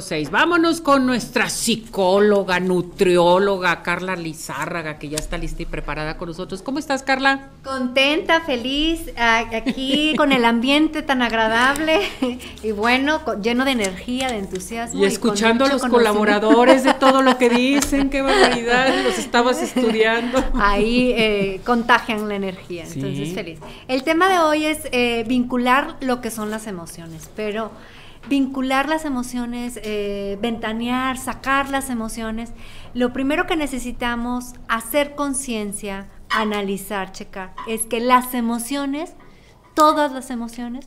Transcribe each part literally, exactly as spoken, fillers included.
seis. Vámonos con nuestra psicóloga, nutrióloga, Karla Lizárraga, que ya está lista y preparada con nosotros. ¿Cómo estás, Karla? Contenta, feliz, aquí con el ambiente tan agradable y bueno, lleno de energía, de entusiasmo. Y escuchando y a los colaboradores de todo lo que dicen, qué barbaridad, los estabas estudiando. Ahí eh, contagian la energía, sí. Entonces feliz. El tema de hoy es eh, vincular lo que son las emociones, pero... vincular las emociones, eh, ventanear, sacar las emociones. Lo primero que necesitamos hacer conciencia, analizar, checar, es que las emociones, todas las emociones,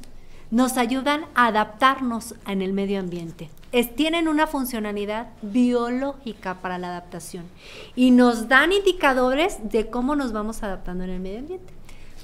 nos ayudan a adaptarnos en el medio ambiente. Es, tienen una funcionalidad biológica para la adaptación y nos dan indicadores de cómo nos vamos adaptando en el medio ambiente.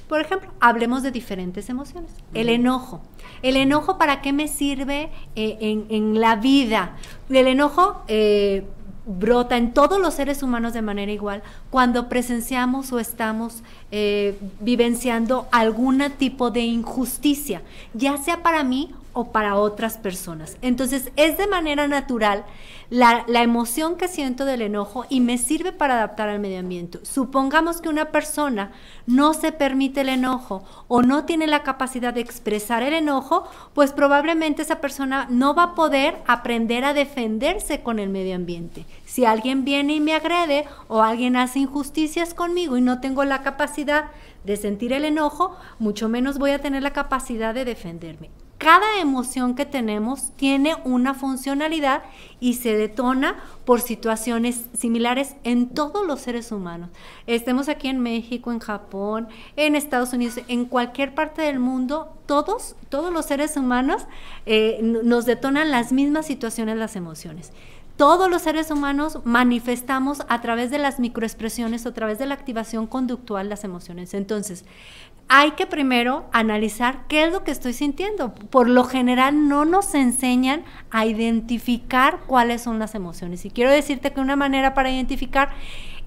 Por ejemplo, hablemos de diferentes emociones. El enojo. ¿El enojo para qué me sirve eh, en, en la vida? El enojo eh, brota en todos los seres humanos de manera igual cuando presenciamos o estamos eh, vivenciando algún tipo de injusticia, ya sea para mí o para otras personas. Entonces, es de manera natural la, la emoción que siento del enojo y me sirve para adaptar al medio ambiente. Supongamos que una persona no se permite el enojo o no tiene la capacidad de expresar el enojo, pues probablemente esa persona no va a poder aprender a defenderse con el medio ambiente. Si alguien viene y me agrede o alguien hace injusticias conmigo y no tengo la capacidad de sentir el enojo, mucho menos voy a tener la capacidad de defenderme. Cada emoción que tenemos tiene una funcionalidad y se detona por situaciones similares en todos los seres humanos. Estemos aquí en México, en Japón, en Estados Unidos, en cualquier parte del mundo, todos, todos los seres humanos eh, nos detonan las mismas situaciones, las emociones. Todos los seres humanos manifestamos a través de las microexpresiones o a través de la activación conductual las emociones. Entonces, hay que primero analizar qué es lo que estoy sintiendo. Por lo general no nos enseñan a identificar cuáles son las emociones. Y quiero decirte que una manera para identificar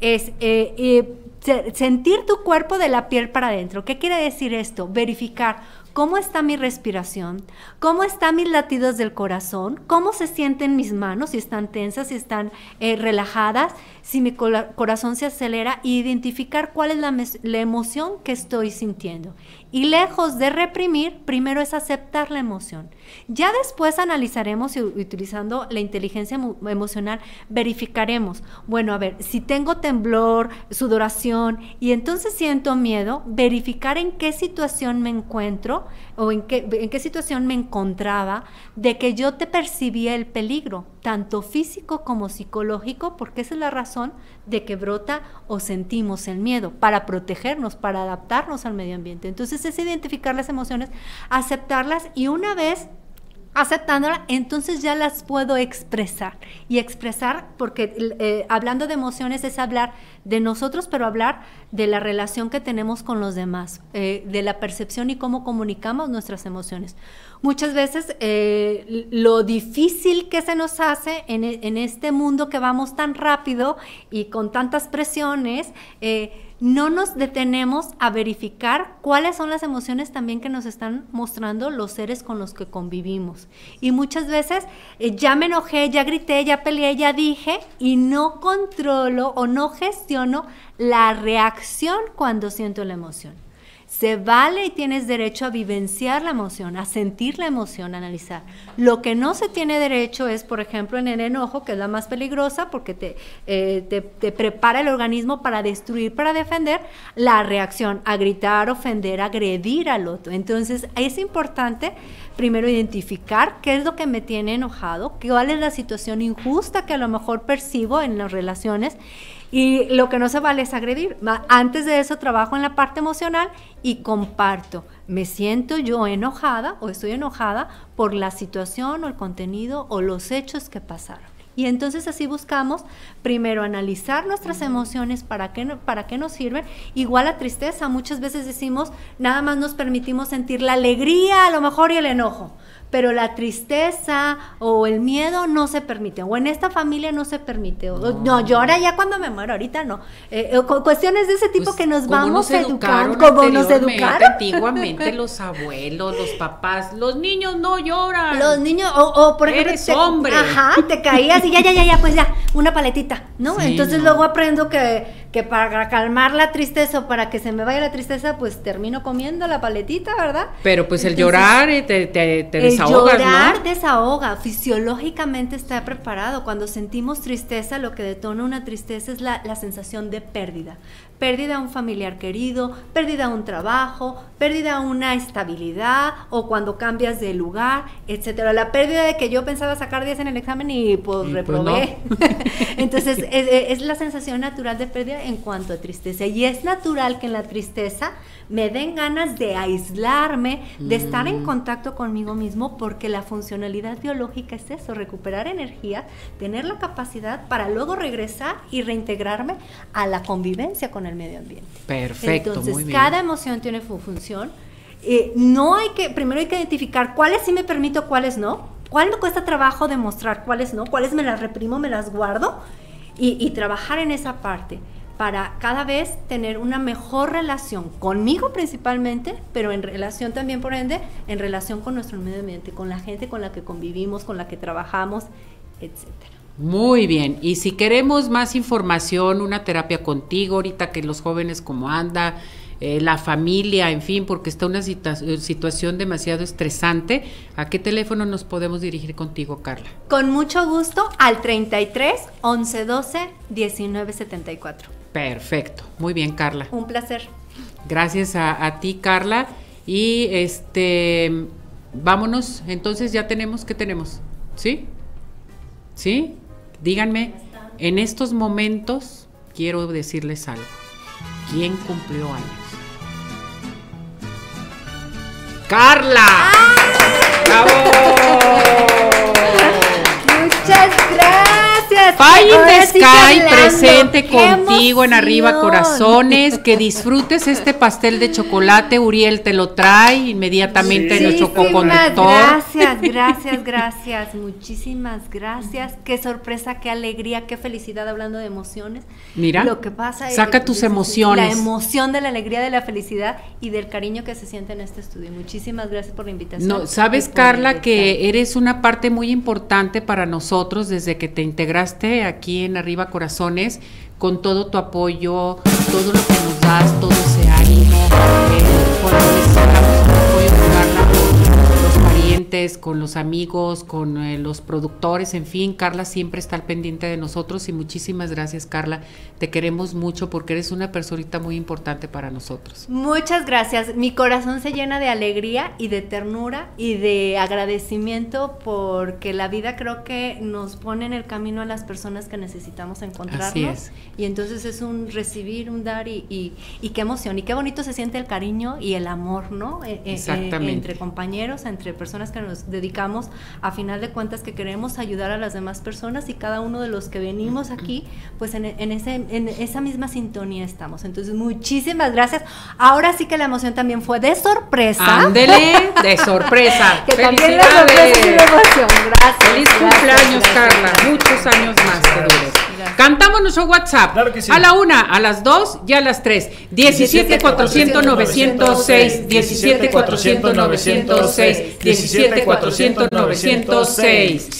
es eh, eh, sentir tu cuerpo de la piel para adentro. ¿Qué quiere decir esto? Verificar. ¿Cómo está mi respiración? ¿Cómo están mis latidos del corazón? ¿Cómo se sienten mis manos? Si están tensas, si están eh, relajadas, si mi corazón se acelera. E identificar cuál es la, la emoción que estoy sintiendo. Y lejos de reprimir, primero es aceptar la emoción. Ya después analizaremos y utilizando la inteligencia emocional, verificaremos. Bueno, a ver, si tengo temblor, sudoración y entonces siento miedo, verificar en qué situación me encuentro o en qué, en qué situación me encontraba de que yo te percibía el peligro, tanto físico como psicológico, porque esa es la razón de que brota o sentimos el miedo, para protegernos, para adaptarnos al medio ambiente. Entonces es identificar las emociones, aceptarlas y una vez aceptándolas, entonces ya las puedo expresar. Y expresar, porque eh, hablando de emociones es hablar de nosotros, pero hablar de la relación que tenemos con los demás, eh, de la percepción y cómo comunicamos nuestras emociones. Muchas veces eh, lo difícil que se nos hace en, en este mundo que vamos tan rápido y con tantas presiones, eh, no nos detenemos a verificar cuáles son las emociones también que nos están mostrando los seres con los que convivimos. Y muchas veces eh, ya me enojé, ya grité, ya peleé, ya dije y no controlo o no gestiono la reacción cuando siento la emoción. Se vale y tienes derecho a vivenciar la emoción, a sentir la emoción, a analizar. Lo que no se tiene derecho es, por ejemplo, en el enojo, que es la más peligrosa porque te, eh, te, te prepara el organismo para destruir, para defender, la reacción a gritar, ofender, agredir al otro. Entonces, es importante primero identificar qué es lo que me tiene enojado, cuál es la situación injusta que a lo mejor percibo en las relaciones. Y lo que no se vale es agredir. Antes de eso trabajo en la parte emocional y comparto. Me siento yo enojada o estoy enojada por la situación o el contenido o los hechos que pasaron. Y entonces así buscamos primero analizar nuestras emociones, para qué, para qué nos sirven. Igual la tristeza, muchas veces decimos, nada más nos permitimos sentir la alegría a lo mejor y el enojo. pero la tristeza o el miedo no se permite, o en esta familia no se permite, o, no. no, yo ahora ya cuando me muero, ahorita no, eh, cu cuestiones de ese tipo pues, que nos vamos educando, como nos educaron antiguamente los abuelos, los papás, los niños no lloran, los niños, o, o por ejemplo, eres te, hombre, ajá, te caías y ya, ya, ya, ya, pues ya, una paletita, ¿no? Sí, entonces no. luego aprendo que que para calmar la tristeza o para que se me vaya la tristeza, pues termino comiendo la paletita, ¿verdad? Pero pues el Entonces, llorar te, te, te desahogas, ¿no? El llorar desahoga, fisiológicamente está preparado. Cuando sentimos tristeza, lo que detona una tristeza es la, la sensación de pérdida. Pérdida a un familiar querido, pérdida a un trabajo, pérdida a una estabilidad o cuando cambias de lugar, etcétera. La pérdida de que yo pensaba sacar diez en el examen y pues y reprobé. Pues no. Entonces es, es la sensación natural de pérdida en cuanto a tristeza, y es natural que en la tristeza me den ganas de aislarme, de mm. estar en contacto conmigo mismo, porque la funcionalidad biológica es eso, recuperar energía, tener la capacidad para luego regresar y reintegrarme a la convivencia con el medio ambiente. Perfecto, entonces muy bien. Cada emoción tiene su función, eh, no hay que, primero hay que identificar cuáles sí me permito, cuáles no, cuál me cuesta trabajo demostrar, cuáles no, cuáles me las reprimo, me las guardo, y, y trabajar en esa parte para cada vez tener una mejor relación conmigo principalmente, pero en relación también, por ende, en relación con nuestro medio ambiente, con la gente con la que convivimos, con la que trabajamos, etcétera. Muy bien, y si queremos más información, una terapia contigo, ahorita que los jóvenes como anda, eh, la familia, en fin, porque está una situa situación demasiado estresante, ¿a qué teléfono nos podemos dirigir contigo, Karla? Con mucho gusto, al treinta y tres, once doce, diecinueve setenta y cuatro. Perfecto, muy bien, Karla. Un placer. Gracias a, a ti, Karla. Y este, vámonos, entonces ya tenemos, ¿qué tenemos? ¿Sí? ¿Sí? Díganme, en estos momentos quiero decirles algo. ¿Quién cumplió años? ¡Karla! ¡Ay! ¡Bravo! Muchas gracias. Pie in the Sky presente contigo en Arriba Corazones, que disfrutes este pastel de chocolate. Uriel te lo trae inmediatamente, sí, nuestro co-conductor. Gracias, gracias, gracias, muchísimas gracias, qué sorpresa, qué alegría, qué felicidad, hablando de emociones. Mira, lo que pasa es saca tus emociones. La emoción de la alegría, de la felicidad y del cariño que se siente en este estudio. Muchísimas gracias por la invitación. No, sabes, Karla, que eres una parte muy importante para nosotros desde que te integraste aquí en Arriba Corazones, con todo tu apoyo, todo lo que nos das, todo ese ánimo, eh, cuando necesitamos un apoyo de Karla, con los parientes, con los amigos, con eh, los productores, en fin, Karla siempre está al pendiente de nosotros, y muchísimas gracias, Karla, te queremos mucho porque eres una personita muy importante para nosotros. Muchas gracias, mi corazón se llena de alegría y de ternura y de agradecimiento, porque la vida creo que nos pone en el camino a las personas que necesitamos encontrarnos. Así es. Y entonces es un recibir, un dar, y, y, y qué emoción, y qué bonito se siente el cariño y el amor, ¿no? E, Exactamente. E, entre compañeros, entre personas que nos dedicamos, a final de cuentas, que queremos ayudar a las demás personas, y cada uno de los que venimos aquí, pues en, en ese... en esa misma sintonía estamos. Entonces, muchísimas gracias. Ahora sí que la emoción también fue de sorpresa. Ándele, de sorpresa. Que también la sorpresa y la emoción. Gracias. Feliz cumpleaños, Karla. Muchos años más que dures. Cantamos nuestro WhatsApp. Claro que sí. A la una, a las dos y a las tres. diecisiete cuatrocientos novecientos seis. diecisiete cuatrocientos novecientos seis. diecisiete cuatrocientos novecientos seis.